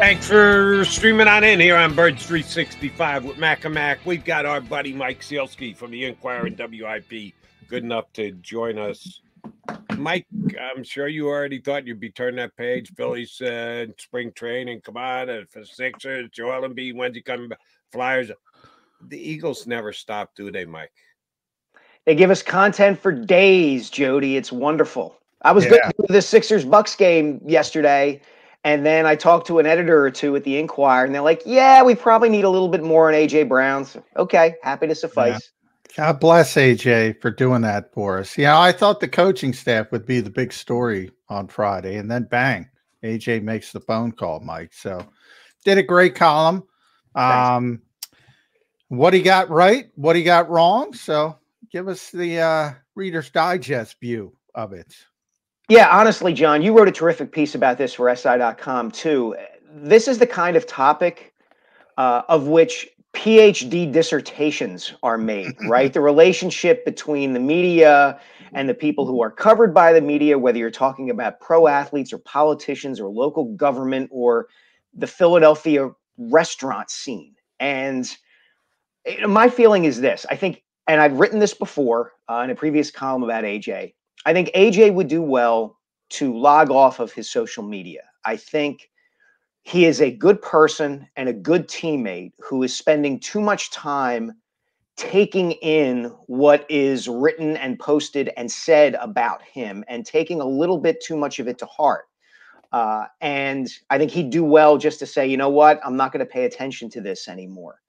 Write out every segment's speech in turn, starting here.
Thanks for streaming on in here on Birds 365 with Mac and Mac. We've got our buddy Mike Sielski from the Inquirer and WIP good enough to join us. Mike, I'm sure you already thought you'd be turning that page. Phillies spring training, come on, for Sixers, Joel Embiid, when's he coming back? Flyers. The Eagles never stop, do they, Mike? They give us content for days, Jody. It's wonderful. I was going to the Sixers-Bucks game yesterday, and then I talked to an editor or two at the Inquirer, and they're like, yeah, we probably need a little bit more on A.J. Brown. So, okay, happy to suffice. Yeah. God bless A.J. for doing that for us. Yeah, I thought the coaching staff would be the big story on Friday, and then bang, A.J. makes the phone call, Mike. So did a great column. What he got right, what he got wrong. So give us the Reader's Digest view of it. Yeah, honestly, John, you wrote a terrific piece about this for SI.com too. This is the kind of topic of which PhD dissertations are made, right? The relationship between the media and the people who are covered by the media, whether you're talking about pro athletes or politicians or local government or the Philadelphia restaurant scene. And my feeling is this, I think, and I've written this before in a previous column about AJ, I think AJ would do well to log off of his social media. I think he is a good person and a good teammate who is spending too much time taking in what is written and posted and said about him and taking a little bit too much of it to heart. And I think he'd do well just to say, you know what, I'm not going to pay attention to this anymore.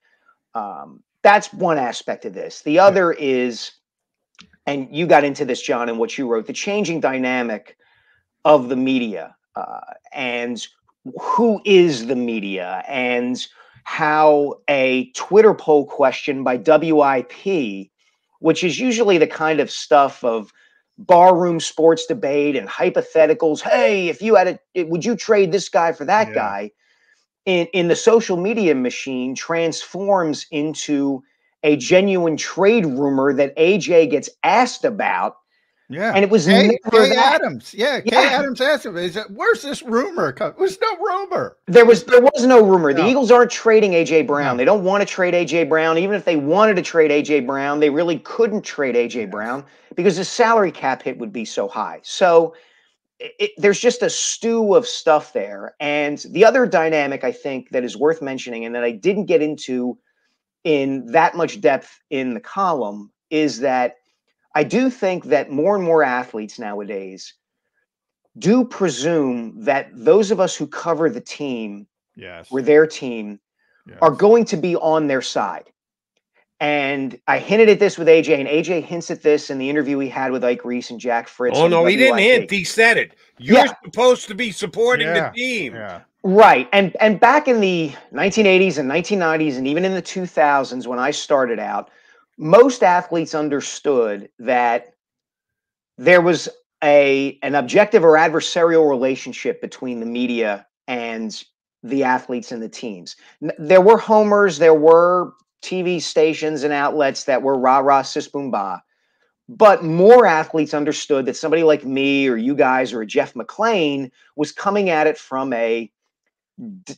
That's one aspect of this. The other is, and you got into this, John, in what you wrote, the changing dynamic of the media and who is the media and how a Twitter poll question by WIP, which is usually the kind of stuff of barroom sports debate and hypotheticals. Hey, if you had it, would you trade this guy for that guy? In the social media machine transforms into a genuine trade rumor that AJ gets asked about. Yeah. And it was Kay Adams. Yeah. Kay Adams asked him, is it, where's this rumor? There's no rumor. There was no rumor. No. The Eagles aren't trading AJ Brown. No. They don't want to trade AJ Brown. Even if they wanted to trade AJ Brown, they really couldn't trade AJ Brown because the salary cap hit would be so high. So there's just a stew of stuff there. And the other dynamic I think that is worth mentioning and that I didn't get into in that much depth in the column is that I do think that more and more athletes nowadays do presume that those of us who cover the team or their team are going to be on their side. And I hinted at this with AJ, and AJ hints at this in the interview he had with Ike Reese and Jack Fritz. Oh, no, he didn't hint. He said it. You're supposed to be supporting the team. Yeah. Right. And back in the 1980s and 1990s and even in the 2000s when I started out, most athletes understood that there was an objective or adversarial relationship between the media and the athletes and the teams. There were homers. There were TV stations and outlets that were rah-rah, sis, boom, bah. But more athletes understood that somebody like me or you guys or a Jeff McClain was coming at it from a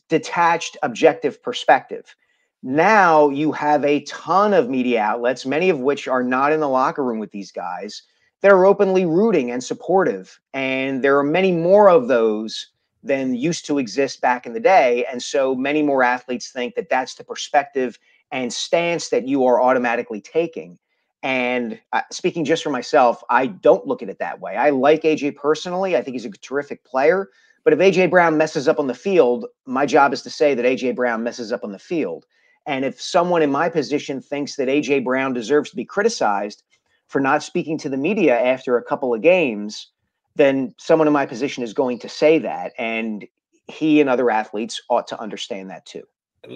detached, objective perspective. Now you have a ton of media outlets, many of which are not in the locker room with these guys, that are openly rooting and supportive. And there are many more of those than used to exist back in the day. And so many more athletes think that that's the perspective and stance that you are automatically taking. And speaking just for myself, I don't look at it that way. I like AJ personally. I think he's a terrific player. But if AJ Brown messes up on the field, my job is to say that AJ Brown messes up on the field. And if someone in my position thinks that AJ Brown deserves to be criticized for not speaking to the media after a couple of games, then someone in my position is going to say that. And he and other athletes ought to understand that too.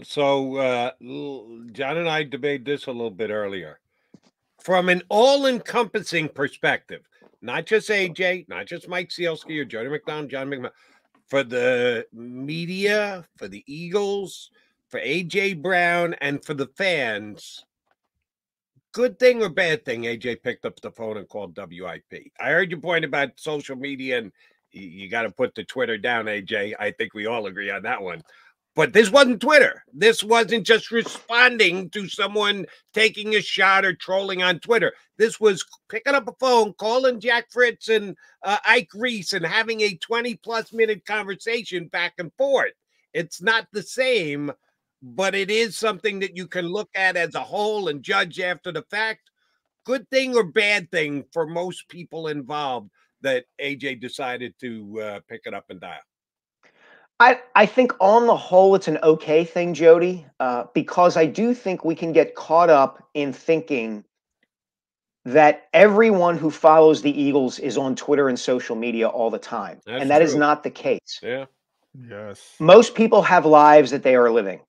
So John and I debated this a little bit earlier. From an all-encompassing perspective, not just AJ, not just Mike Sielski or Jody McDonald, John McMahon, for the media, for the Eagles, for AJ Brown, and for the fans, good thing or bad thing AJ picked up the phone and called WIP? I heard your point about social media, and you got to put the Twitter down, AJ. I think we all agree on that one. But this wasn't Twitter. This wasn't just responding to someone taking a shot or trolling on Twitter. This was picking up a phone, calling Jack Fritz and Ike Reese and having a 20-plus minute conversation back and forth. It's not the same, but it is something that you can look at as a whole and judge after the fact. Good thing or bad thing for most people involved that AJ decided to pick it up and dial? I think on the whole, it's an okay thing, Jody, because I do think we can get caught up in thinking that everyone who follows the Eagles is on Twitter and social media all the time. And that is not the case. Yeah. Yes. Most people have lives that they are living,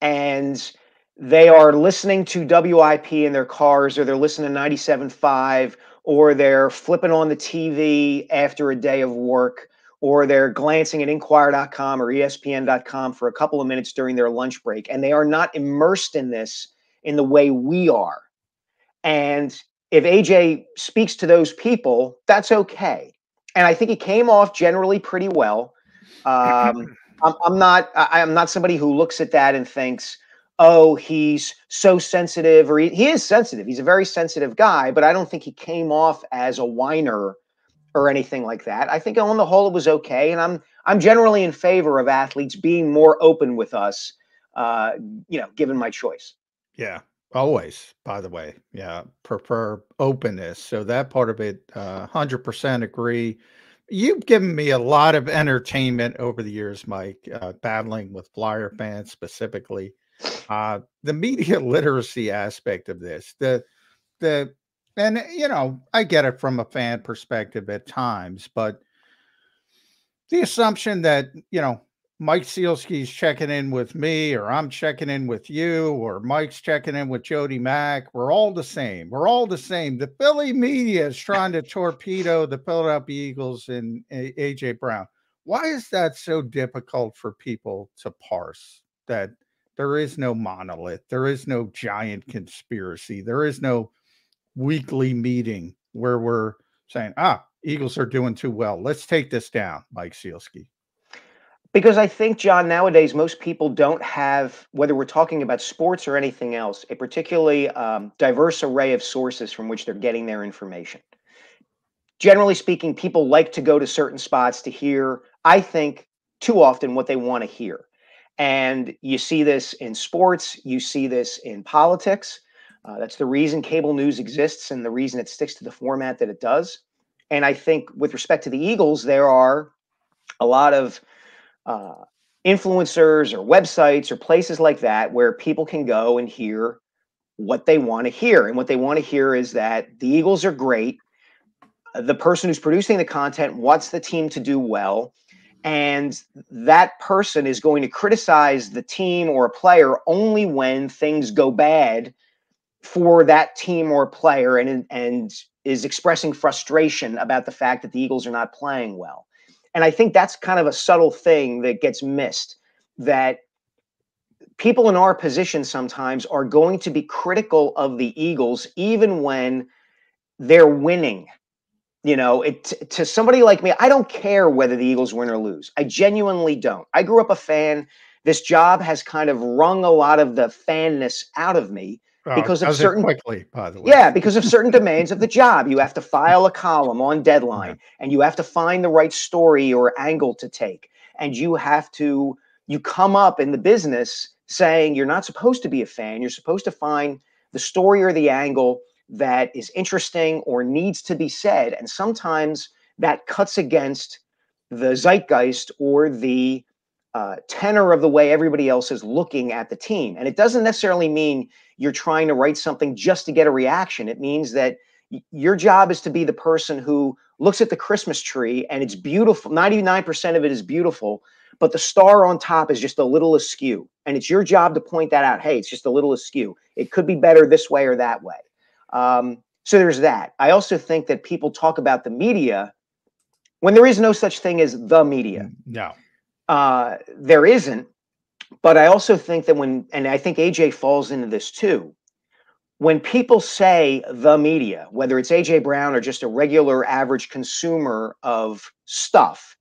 and they are listening to WIP in their cars, or they're listening to 97.5, or they're flipping on the TV after a day of work, or they're glancing at Inquirer.com or ESPN.com for a couple of minutes during their lunch break. And they are not immersed in this in the way we are. And if AJ speaks to those people, that's okay. And I think he came off generally pretty well. I'm not somebody who looks at that and thinks, oh, he's so sensitive, or he is sensitive. He's a very sensitive guy, but I don't think he came off as a whiner or anything like that. I think on the whole, it was okay. And I'm generally in favor of athletes being more open with us, you know, given my choice. Yeah. Always, by the way. Yeah. Prefer openness. So that part of it, 100% agree. You've given me a lot of entertainment over the years, Mike, battling with Flyer fans specifically. The media literacy aspect of this, and you know, I get it from a fan perspective at times, but the assumption that, you know, Mike Sielski's checking in with me, or I'm checking in with you, or Mike's checking in with Jody Mack, we're all the same. We're all the same. The Philly media is trying to torpedo the Philadelphia Eagles and A.J. Brown. Why is that so difficult for people to parse that? There is no monolith. There is no giant conspiracy. There is no weekly meeting where we're saying, ah, Eagles are doing too well, let's take this down, Mike Sielski. Because I think, John, nowadays, most people don't have, whether we're talking about sports or anything else, a particularly diverse array of sources from which they're getting their information. Generally speaking, people like to go to certain spots to hear, I think, too often what they want to hear. And you see this in sports, you see this in politics. That's the reason cable news exists and the reason it sticks to the format that it does. And I think with respect to the Eagles, there are a lot of influencers or websites or places like that where people can go and hear what they want to hear. And what they want to hear is that the Eagles are great. The person who's producing the content wants the team to do well. And that person is going to criticize the team or a player only when things go bad for that team or player, and is expressing frustration about the fact that the Eagles are not playing well. And I think that's kind of a subtle thing that gets missed, that people in our position sometimes are going to be critical of the Eagles even when they're winning. You know, to somebody like me, I don't care whether the Eagles win or lose. I genuinely don't. I grew up a fan. This job has kind of wrung a lot of the fanness out of me. Because of certain quickly, by the way. Yeah, because of certain demands of the job. You have to file a column on deadline, and you have to find the right story or angle to take. And you have to, you come up in the business saying you're not supposed to be a fan. You're supposed to find the story or the angle that is interesting or needs to be said. And sometimes that cuts against the zeitgeist or the tenor of the way everybody else is looking at the team. And it doesn't necessarily mean you're trying to write something just to get a reaction. It means that your job is to be the person who looks at the Christmas tree and it's beautiful. 99% of it is beautiful, but the star on top is just a little askew. And it's your job to point that out. Hey, it's just a little askew. It could be better this way or that way. So there's that. I also think that people talk about the media when there is no such thing as the media. No. There isn't, but I also think that when, and I think AJ falls into this too, when people say the media, whether it's AJ Brown or just a regular average consumer of stuff,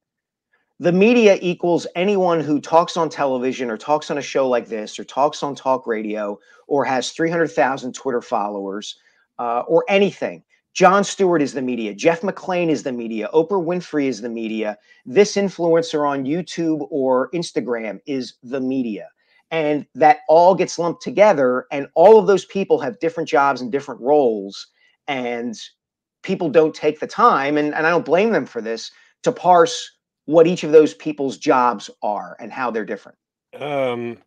the media equals anyone who talks on television or talks on a show like this or talks on talk radio or has 300,000 Twitter followers or anything. Jon Stewart is the media. Jeff McClain is the media. Oprah Winfrey is the media. This influencer on YouTube or Instagram is the media. And that all gets lumped together, and all of those people have different jobs and different roles, and people don't take the time, and I don't blame them for this, to parse what each of those people's jobs are and how they're different.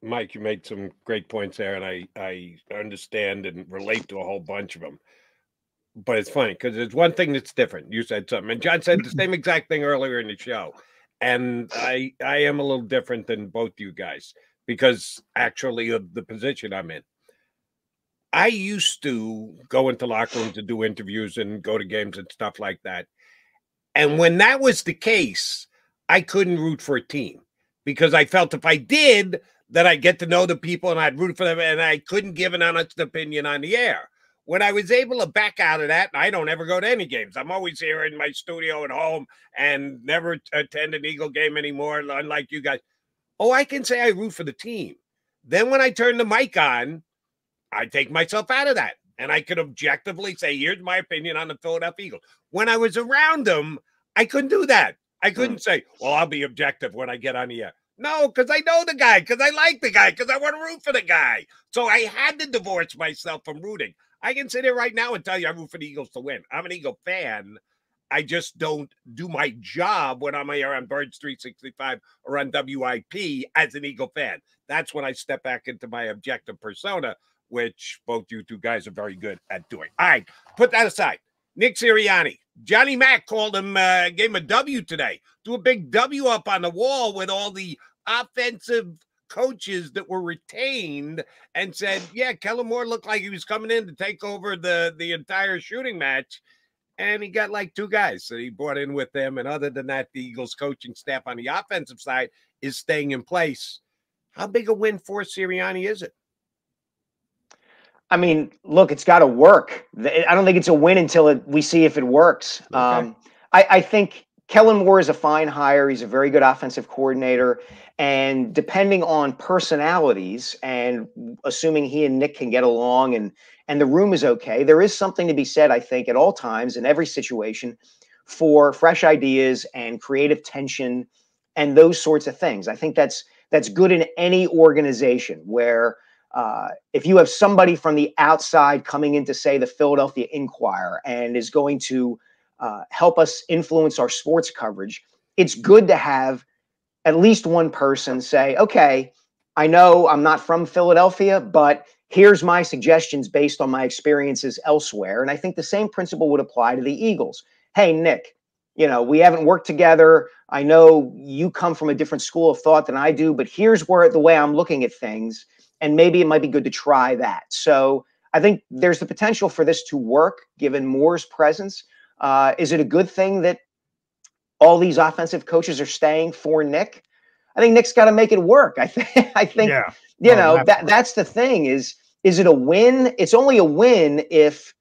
Mike, you made some great points there, and I understand and relate to a whole bunch of them. But it's funny because there's one thing that's different. You said something, and John said the same exact thing earlier in the show. And I am a little different than both you guys because actually of the position I'm in. I used to go into locker rooms to do interviews and go to games and stuff like that. And when that was the case, I couldn't root for a team because I felt if I did, that I'd get to know the people and I'd root for them, and I couldn't give an honest opinion on the air. When I was able to back out of that, I don't ever go to any games. I'm always here in my studio at home and never attend an Eagle game anymore, unlike you guys. Oh, I can say I root for the team. Then when I turn the mic on, I take myself out of that. And I could objectively say, here's my opinion on the Philadelphia Eagles. When I was around them, I couldn't do that. I couldn't say, well, I'll be objective when I get on the air. No, because I know the guy, because I like the guy, because I want to root for the guy. So I had to divorce myself from rooting. I can sit here right now and tell you I root for the Eagles to win. I'm an Eagle fan. I just don't do my job when I'm here on Birds 365 or on WIP as an Eagle fan. That's when I step back into my objective persona, which both you two guys are very good at doing. All right, put that aside. Nick Sirianni. Johnny Mack called him, gave him a W today. Do a big W up on the wall with all the offensive coaches that were retained, and said, yeah, Kellen Moore looked like he was coming in to take over the entire shooting match, and he got like two guys that he brought in with them, and other than that, the Eagles coaching staff on the offensive side is staying in place. How big a win for Sirianni is it? I mean, look, it's got to work. I don't think it's a win until we see if it works. Okay. I think Kellen Moore is a fine hire. He's a very good offensive coordinator. And depending on personalities and assuming he and Nick can get along and the room is okay, there is something to be said, I think, at all times in every situation for fresh ideas and creative tension and those sorts of things. I think that's good in any organization where if you have somebody from the outside coming into, say, the Philadelphia Inquirer and is going to help us influence our sports coverage, it's good to have at least one person say, okay, I know I'm not from Philadelphia, but here's my suggestions based on my experiences elsewhere. And I think the same principle would apply to the Eagles. Hey, Nick, you know, we haven't worked together. I know you come from a different school of thought than I do, but here's where the way I'm looking at things, and maybe it might be good to try that. So I think there's the potential for this to work given Moore's presence. Is it a good thing that all these offensive coaches are staying for Nick? I think Nick's got to make it work. I think yeah. That's the thing is it a win? It's only a win if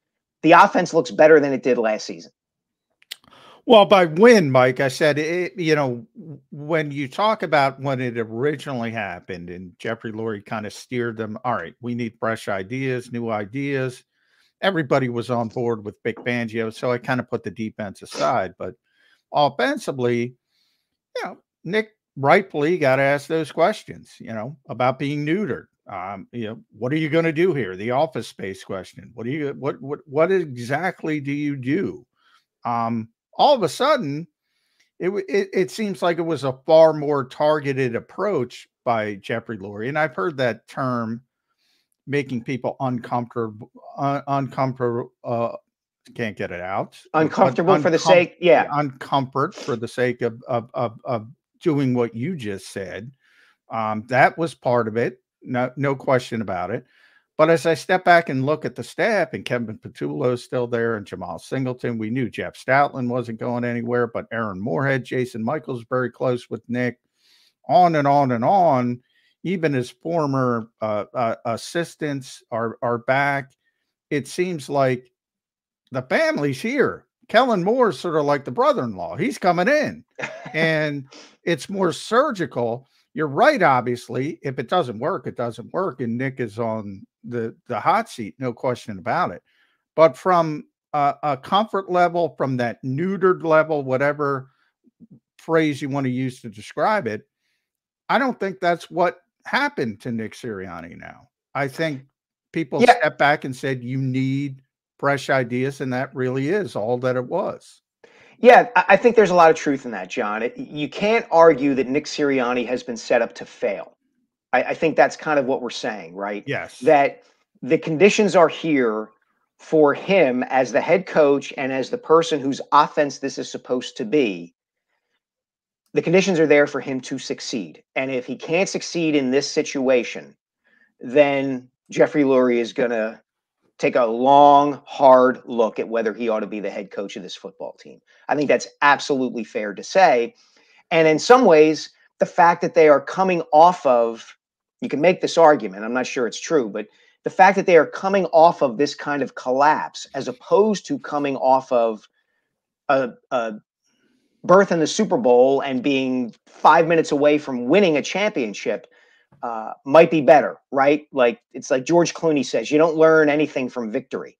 the offense looks better than it did last season. Well, by win, Mike, I said, when you talk about when it originally happened and Jeffrey Lurie kind of steered them, all right, we need fresh ideas, new ideas. Everybody was on board with Vic Fangio, so I kind of put the defense aside. But offensively, Nick rightfully got asked those questions, about being neutered. What are you going to do here? The office space question. What do you what exactly do you do? All of a sudden, it seems like it was a far more targeted approach by Jeffrey Lurie, and I've heard that term, making people uncomfortable, can't get it out. Uncomfortable for the sake, uncomfort for the sake of doing what you just said. That was part of it, no question about it. But as I step back and look at the staff, and Kevin Petulo is still there, and Jamal Singleton, we knew Jeff Stoutland wasn't going anywhere, but Aaron Moorhead, Jason Michaels, very close with Nick, on and on and on. Even his former assistants are back. It seems like the family's here. Kellen Moore's sort of like the brother-in-law. He's coming in. and it's more surgical. You're right, obviously. If it doesn't work, it doesn't work, and Nick is on the hot seat, no question about it. But from a comfort level, from that neutered level, whatever phrase you want to use to describe it, I don't think that's what happened to Nick Sirianni now. I think people stepped back and said, you need fresh ideas, and that really is all that it was. Yeah, I think there's a lot of truth in that, John. You can't argue that Nick Sirianni has been set up to fail. I think that's kind of what we're saying, right? Yes. That the conditions are here for him as the head coach and as the person whose offense this is supposed to be. The conditions are there for him to succeed. And if he can't succeed in this situation, then Jeffrey Lurie is going to take a long, hard look at whether he ought to be the head coach of this football team. I think that's absolutely fair to say. And in some ways, the fact that they are coming off of, you can make this argument, I'm not sure it's true, but the fact that they are coming off of this kind of collapse, as opposed to coming off of a berth in the Super Bowl and being 5 minutes away from winning a championship, might be better, right? Like, it's like George Clooney says, you don't learn anything from victory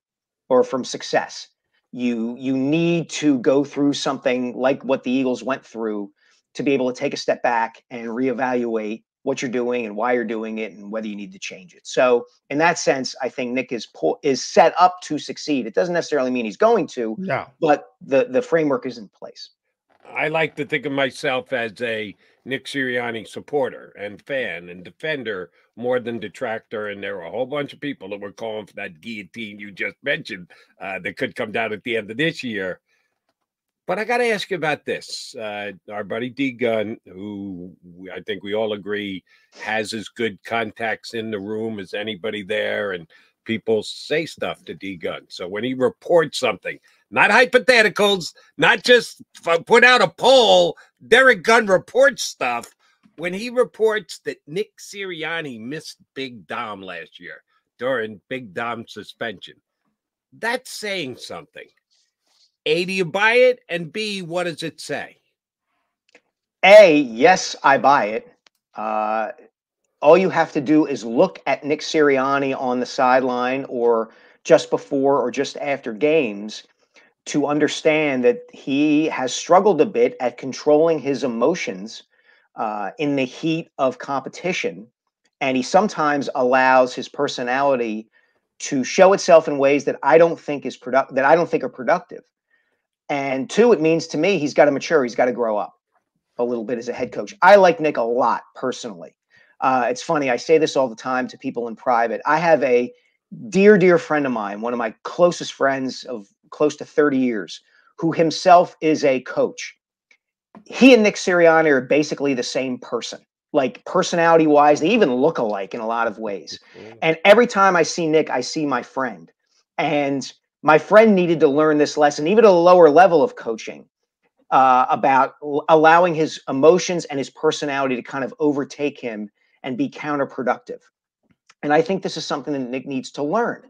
or from success. You need to go through something like what the Eagles went through to be able to take a step back and reevaluate what you're doing and why you're doing it and whether you need to change it. So in that sense, I think Nick is set up to succeed. It doesn't necessarily mean he's going to, but the framework is in place. I like to think of myself as a Nick Sirianni supporter and fan and defender more than detractor. And there were a whole bunch of people that were calling for that guillotine you just mentioned that could come down at the end of this year. But I got to ask you about this. Our buddy D. Gunn, who I think we all agree has as good contacts in the room as anybody there, and people say stuff to D. Gunn. So when he reports something, not hypotheticals, not just put out a poll, Derek Gunn reports stuff. When he reports that Nick Sirianni missed Big Dom last year during Big Dom's suspension, that's saying something. A, do you buy it? And B, what does it say? A, yes, I buy it. All you have to do is look at Nick Sirianni on the sideline or just before or just after games to understand that he has struggled a bit at controlling his emotions in the heat of competition. And he sometimes allows his personality to show itself in ways that I don't think is are productive. And two, it means to me, he's got to mature. He's got to grow up a little bit as a head coach. I like Nick a lot personally. It's funny. I say this all the time to people in private. I have a dear, dear friend of mine, one of my closest friends of close to 30 years, who himself is a coach. He and Nick Sirianni are basically the same person, like personality wise, they even look alike in a lot of ways. And every time I see Nick, I see my friend, and my friend needed to learn this lesson, even at a lower level of coaching, about allowing his emotions and his personality to kind of overtake him and be counterproductive. And I think this is something that Nick needs to learn.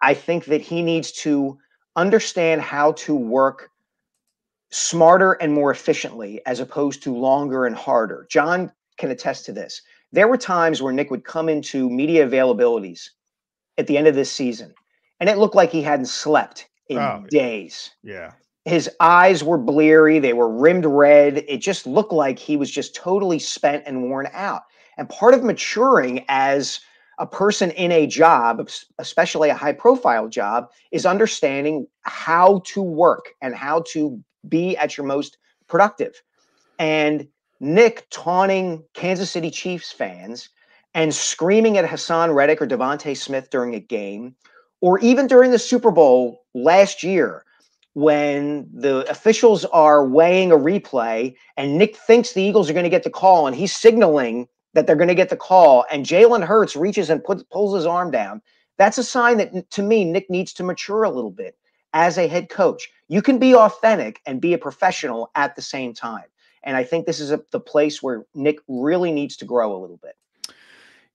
I think that he needs to understand how to work smarter and more efficiently as opposed to longer and harder. John can attest to this. There were times where Nick would come into media availabilities at the end of this season, and it looked like he hadn't slept in days. Yeah. His eyes were bleary. They were rimmed red. It just looked like he was just totally spent and worn out. And part of maturing as a person in a job, especially a high-profile job, is understanding how to work and how to be at your most productive. And Nick taunting Kansas City Chiefs fans and screaming at Haason Reddick or Devontae Smith during a game, or even during the Super Bowl last year when the officials are weighing a replay and Nick thinks the Eagles are going to get the call and he's signaling that they're going to get the call, and Jalen Hurts reaches and pulls his arm down. That's a sign that, to me, Nick needs to mature a little bit as a head coach. You can be authentic and be a professional at the same time. And I think this is the place where Nick really needs to grow a little bit.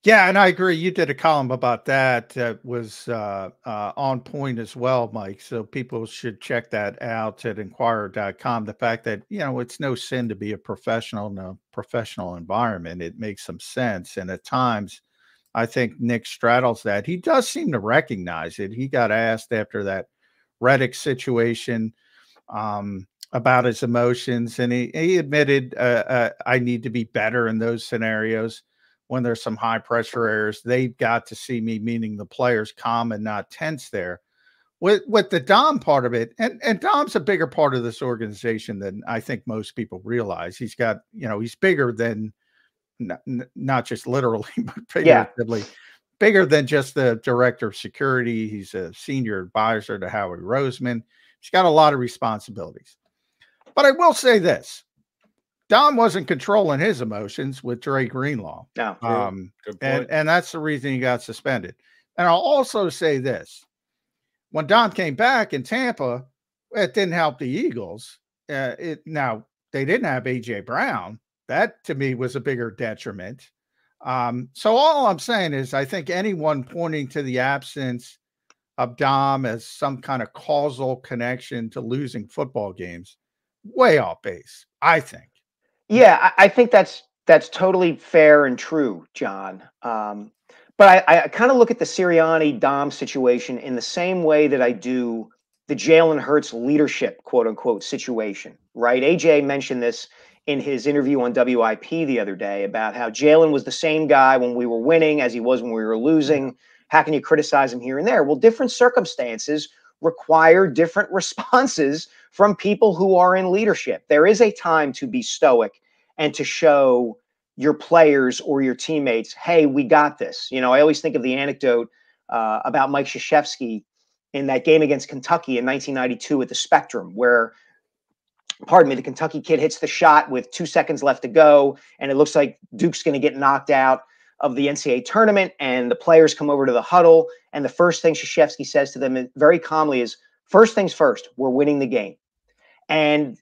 Yeah, and I agree. You did a column about that that was on point as well, Mike. So people should check that out at inquirer.com. The fact that, you know, it's no sin to be a professional in a professional environment. It makes some sense. And at times, I think Nick straddles that. He does seem to recognize it. He got asked after that Reddick situation about his emotions, and he admitted, I need to be better in those scenarios. When there's some high pressure errors, they've got to see me, meaning the players, calm and not tense there. With the Dom part of it, and Dom's a bigger part of this organization than I think most people realize. He's got, you know, he's bigger than, not just literally, but figuratively, bigger than just the director of security. He's a senior advisor to Howie Roseman. He's got a lot of responsibilities. But I will say this. Dom wasn't controlling his emotions with Dre Greenlaw. No, good point. And that's the reason he got suspended. And I'll also say this. When Dom came back in Tampa, it didn't help the Eagles. Now, they didn't have A.J. Brown. That, to me, was a bigger detriment. So all I'm saying is I think anyone pointing to the absence of Dom as some kind of causal connection to losing football games, way off base, I think. Yeah, I think that's totally fair and true, John. But I kind of look at the Sirianni-Dom situation in the same way that I do the Jalen Hurts leadership, quote-unquote, situation, right? AJ mentioned this in his interview on WIP the other day about how Jalen was the same guy when we were winning as he was when we were losing. How can you criticize him here and there? Well, different circumstances require different responses from people who are in leadership. There is a time to be stoic and to show your players or your teammates, hey, we got this. You know, I always think of the anecdote about Mike Krzyzewski in that game against Kentucky in 1992 at the Spectrum where, pardon me, the Kentucky kid hits the shot with 2 seconds left to go, and it looks like Duke's going to get knocked out of the NCAA tournament, and the players come over to the huddle, and the first thing Krzyzewski says to them very calmly is, first things first, we're winning the game. And,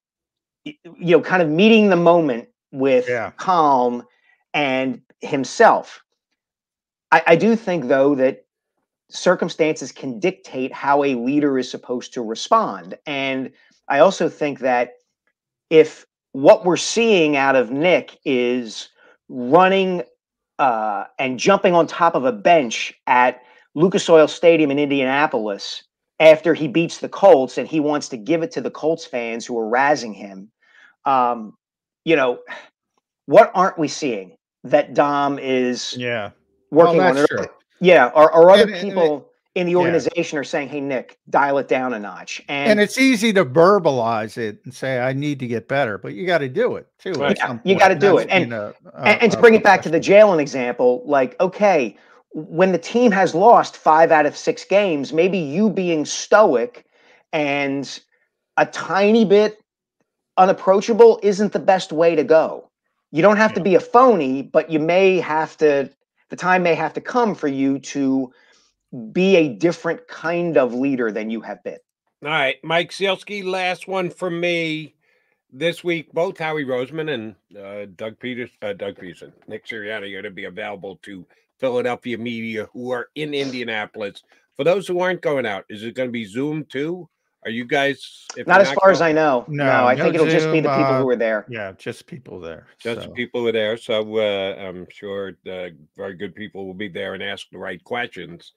you know, kind of meeting the moment with calm and himself. I do think, though, that circumstances can dictate how a leader is supposed to respond. And I also think that if what we're seeing out of Nick is running and jumping on top of a bench at Lucas Oil Stadium in Indianapolis after he beats the Colts and he wants to give it to the Colts fans who are razzing him, you know, what aren't we seeing that Dom is working on? True. Yeah. Or other people in the organization are saying, hey, Nick, dial it down a notch. And it's easy to verbalize it and say, I need to get better, but you got to do it too. Right. You got to do it. And to bring it back to the Jalen example, like, okay, when the team has lost 5 out of 6 games, maybe you being stoic and a tiny bit unapproachable isn't the best way to go. You don't have to be a phony, but you may have to, the time may have to come for you to be a different kind of leader than you have been. All right, Mike Sielski, last one from me. This week, both Howie Roseman and Doug Pederson, Nick Sirianni are going to be available to Philadelphia media who are in Indianapolis. For those who aren't going out, is it going to be Zoom too? Are you guys not as far as I know? No, I think it'll just be the people who are there. Yeah, just people there. Just people are there. So I'm sure very good people will be there and ask the right questions.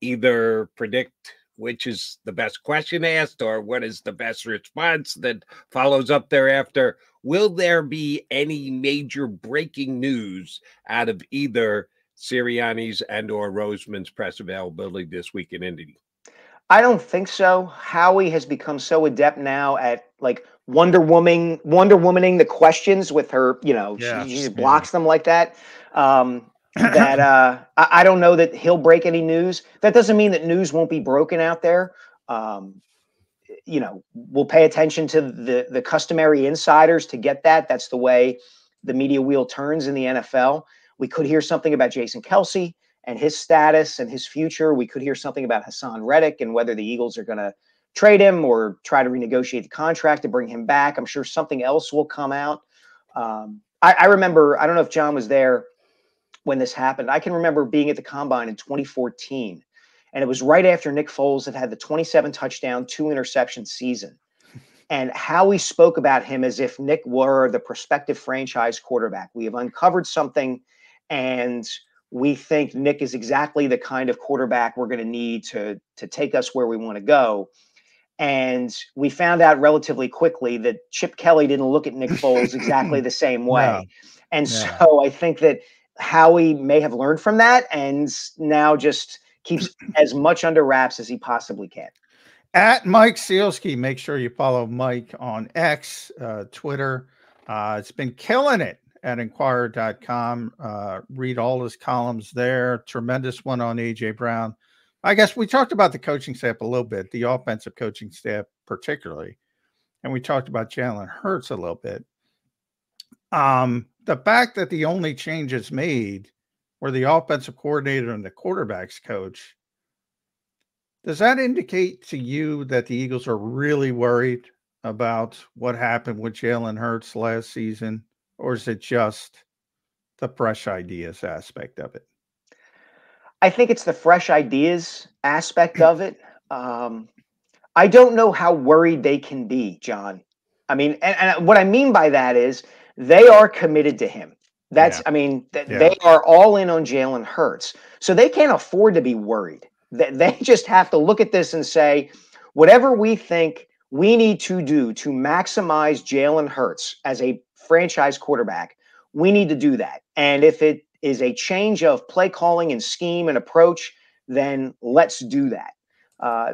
Either predict which is the best question asked or what is the best response that follows up thereafter. Will there be any major breaking news out of either Sirianni's and or Roseman's press availability this week in Indy? I don't think so. Howie has become so adept now at like Wonder Womaning the questions with her, you know, she just blocks them like that. That I don't know that he'll break any news. That doesn't mean that news won't be broken out there. You know, we'll pay attention to the customary insiders to get that. That's the way the media wheel turns in the NFL. We could hear something about Jason Kelsey and his status and his future. We could hear something about Haason Reddick and whether the Eagles are going to trade him or try to renegotiate the contract to bring him back. I'm sure something else will come out. I remember, I don't know if John was there, when this happened. I can remember being at the Combine in 2014, and it was right after Nick Foles had the 27 touchdown, 2 interception season. And Howie spoke about him as if Nick were the prospective franchise quarterback. We have uncovered something, and we think Nick is exactly the kind of quarterback we're going to need to take us where we want to go. And we found out relatively quickly that Chip Kelly didn't look at Nick Foles exactly the same way. No. And so I think that Howie may have learned from that and now just keeps as much under wraps as he possibly can. At Mike Sielski, make sure you follow Mike on X, Twitter. It's been killing it at Enquirer.com. Read all his columns there. Tremendous one on A.J. Brown. I guess we talked about the coaching staff a little bit, the offensive coaching staff particularly, and we talked about Jalen Hurts a little bit. The fact that the only changes made were the offensive coordinator and the quarterback's coach, does that indicate to you that the Eagles are really worried about what happened with Jalen Hurts last season, or is it just the fresh ideas aspect of it? I think it's the fresh ideas aspect of it. I don't know how worried they can be, John. I mean, and what I mean by that is they are committed to him. That's, I mean, they are all in on Jalen Hurts. So they can't afford to be worried. They just have to look at this and say, whatever we think we need to do to maximize Jalen Hurts as a franchise quarterback, we need to do that. And if it is a change of play calling and scheme and approach, then let's do that.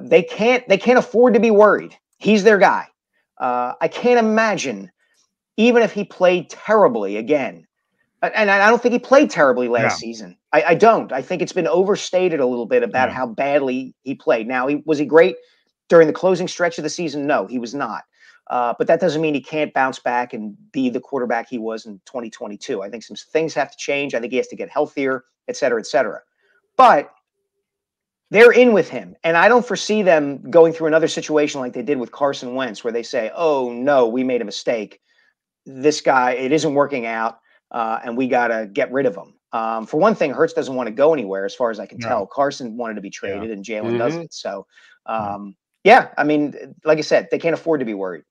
They can't afford to be worried. He's their guy. I can't imagine, even if he played terribly again, and I don't think he played terribly last season. I don't. I think it's been overstated a little bit about how badly he played. Now, was he great during the closing stretch of the season? No, he was not. But that doesn't mean he can't bounce back and be the quarterback he was in 2022. I think some things have to change. I think he has to get healthier, et cetera, et cetera. But they're in with him, and I don't foresee them going through another situation like they did with Carson Wentz where they say, oh, no, we made a mistake. This guy, it isn't working out, and we got to get rid of him. For one thing, Hurts doesn't want to go anywhere as far as I can tell. Carson wanted to be traded, and Jalen doesn't. So, yeah, I mean, like I said, they can't afford to be worried.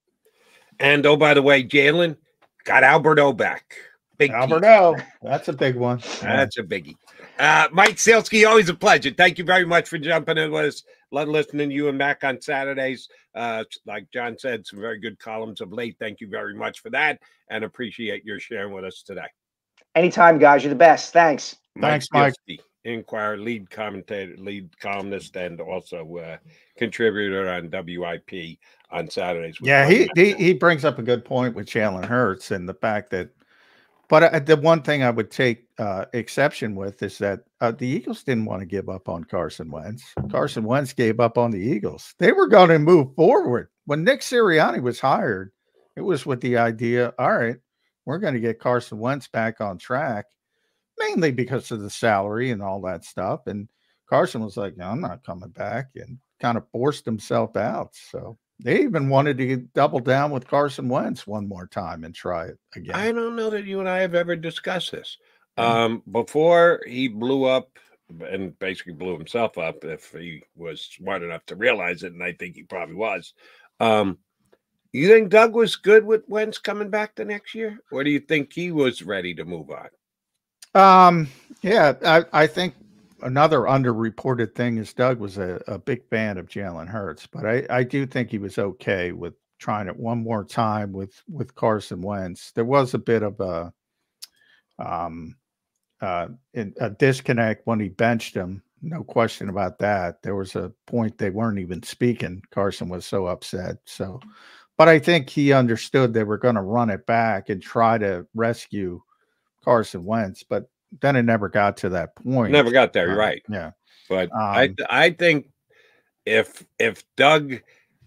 And, oh, by the way, Jalen got Alberto back. Big Alberto. That's a big one. That's a biggie. Mike Sielski, always a pleasure. Thank you very much for jumping in with us. Love listening to you and Mac on Saturdays. Like John said, some very good columns of late. Thank you very much for that, and appreciate your sharing with us today. Anytime, guys. You're the best. Thanks. Thanks, Mike. Sielski, Inquirer lead commentator, lead columnist, and also contributor on WIP on Saturdays. Yeah, he brings up a good point with Jalen Hurts and the fact that. But the one thing I would take exception with is that the Eagles didn't want to give up on Carson Wentz. Carson Wentz gave up on the Eagles. They were going to move forward. When Nick Sirianni was hired, it was with the idea, all right, we're going to get Carson Wentz back on track, mainly because of the salary and all that stuff. And Carson was like, no, I'm not coming back, and kind of forced himself out. So they even wanted to double down with Carson Wentz one more time and try it again. I don't know that you and I have ever discussed this. Before he blew up and basically blew himself up, if he was smart enough to realize it, and I think he probably was, you think Doug was good with Wentz coming back the next year? Or do you think he was ready to move on? Yeah, I think another underreported thing is Doug was a big fan of Jalen Hurts, but I do think he was okay with trying it one more time with Carson Wentz. There was a bit of a disconnect when he benched him. No question about that. There was a point they weren't even speaking. Carson was so upset. So, but I think he understood they were going to run it back and try to rescue Carson Wentz, but then it never got to that point. Never got there, right? Yeah. But I think if Doug,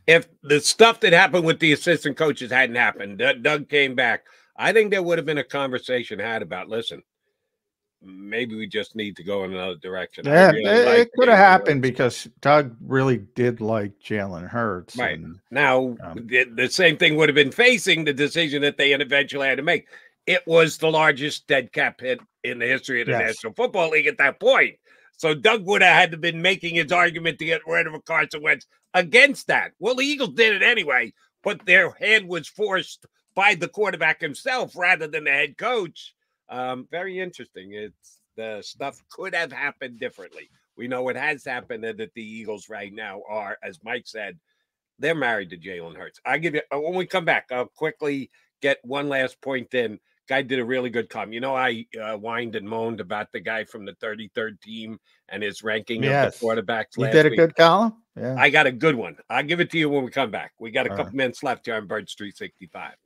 if the stuff that happened with the assistant coaches hadn't happened, Doug came back, I think there would have been a conversation had about, listen, maybe we just need to go in another direction. Yeah, really it could have happened because Doug really did like Jalen Hurts. Right. And, now, the same thing would have been facing the decision that they eventually had to make. it was the largest dead cap hit in the history of the National Football League at that point. So Doug would have had to been making his argument to get rid of a Carson Wentz against that. Well, the Eagles did it anyway, but their hand was forced by the quarterback himself rather than the head coach. Very interesting. It's the stuff could have happened differently. We know it has happened, and that the Eagles right now are, as Mike said, they're married to Jalen Hurts. I give you, when we come back, I'll quickly get one last point in. Guy did a really good column. You know, I whined and moaned about the guy from the 33rd team and his ranking of the quarterbacks last week. You did a good column? Yeah. I got a good one. I'll give it to you when we come back. We got a couple minutes left here on Birds 365.